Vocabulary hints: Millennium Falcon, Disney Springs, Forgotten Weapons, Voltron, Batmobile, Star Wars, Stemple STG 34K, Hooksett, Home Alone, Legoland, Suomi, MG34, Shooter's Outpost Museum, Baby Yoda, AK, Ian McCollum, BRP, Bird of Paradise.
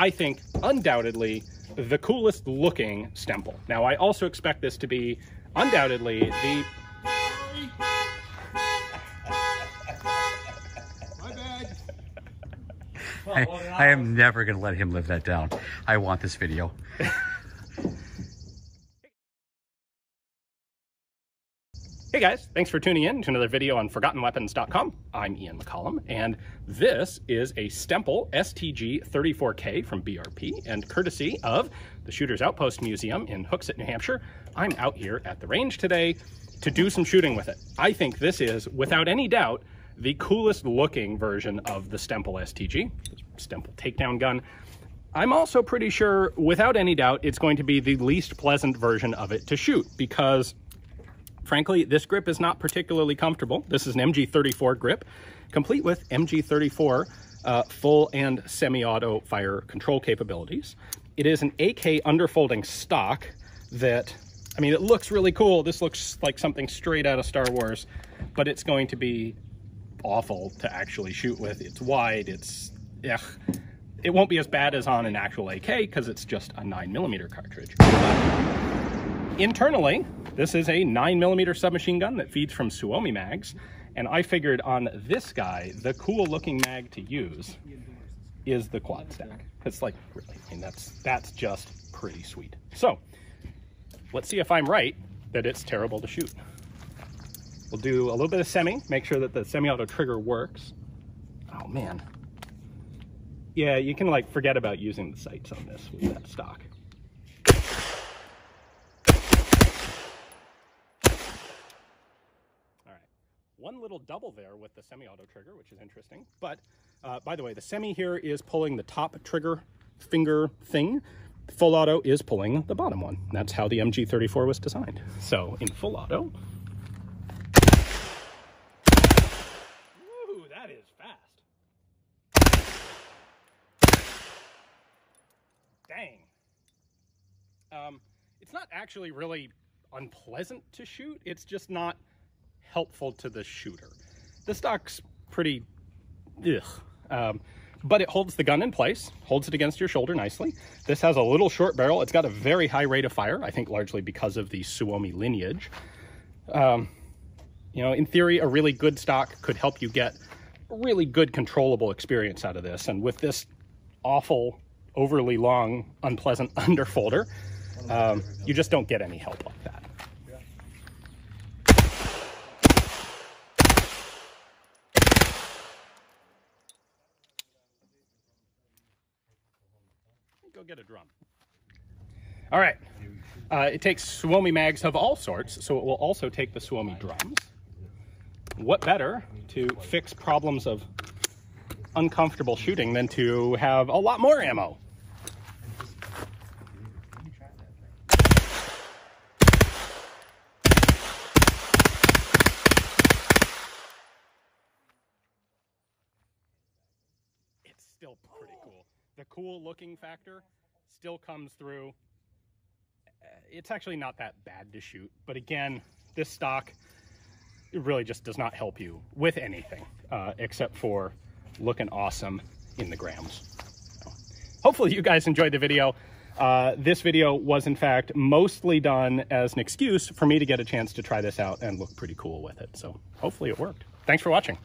I think, undoubtedly, the coolest looking Stemple. Now, I also expect this to be, undoubtedly, the... My bad. I am never going to let him live that down. I want this video. Hey guys, thanks for tuning in to another video on ForgottenWeapons.com. I'm Ian McCollum, and this is a Stemple STG 34K from BRP, and courtesy of the Shooter's Outpost Museum in Hooksett, New Hampshire, I'm out here at the range today to do some shooting with it. I think this is, without any doubt, the coolest looking version of the Stemple STG, Stemple takedown gun. I'm also pretty sure, without any doubt, it's going to be the least pleasant version of it to shoot, because frankly, this grip is not particularly comfortable. This is an MG34 grip, complete with MG34 full and semi-auto fire control capabilities. It is an AK underfolding stock that, I mean, it looks really cool. This looks like something straight out of Star Wars, but it's going to be awful to actually shoot with. It's wide, it's, ugh. It won't be as bad as on an actual AK because it's just a 9mm cartridge. But internally, this is a 9mm submachine gun that feeds from Suomi mags, and I figured on this guy, the cool-looking mag to use is the quad stack. It's like, really, I mean, that's just pretty sweet. So, let's see if I'm right that it's terrible to shoot. We'll do a little bit of semi, make sure that the semi-auto trigger works. Oh, man. Yeah, you can, like, forget about using the sights on this with that stock. One little double there with the semi-auto trigger, which is interesting. But by the way, the semi here is pulling the top trigger finger thing. Full auto is pulling the bottom one. That's how the MG34 was designed. So in full auto. Woo, that is fast. Dang. It's not actually really unpleasant to shoot. It's just not helpful to the shooter. The stock's pretty ugh, but it holds the gun in place, holds it against your shoulder nicely. This has a little short barrel. It's got a very high rate of fire, I think largely because of the Suomi lineage. You know, in theory, a really good stock could help you get a really good controllable experience out of this. And with this awful, overly long, unpleasant underfolder, you just don't get any help like that. Go get a drum. All right. It takes Suomi mags of all sorts, so it will also take the Suomi drums. What better to fix problems of uncomfortable shooting than to have a lot more ammo? It's still pretty cool. The cool looking factor still comes through. It's actually not that bad to shoot, but again, this stock, it really just does not help you with anything except for looking awesome in the grams. So, hopefully you guys enjoyed the video. This video was in fact mostly done as an excuse for me to get a chance to try this out and look pretty cool with it. So hopefully it worked. Thanks for watching.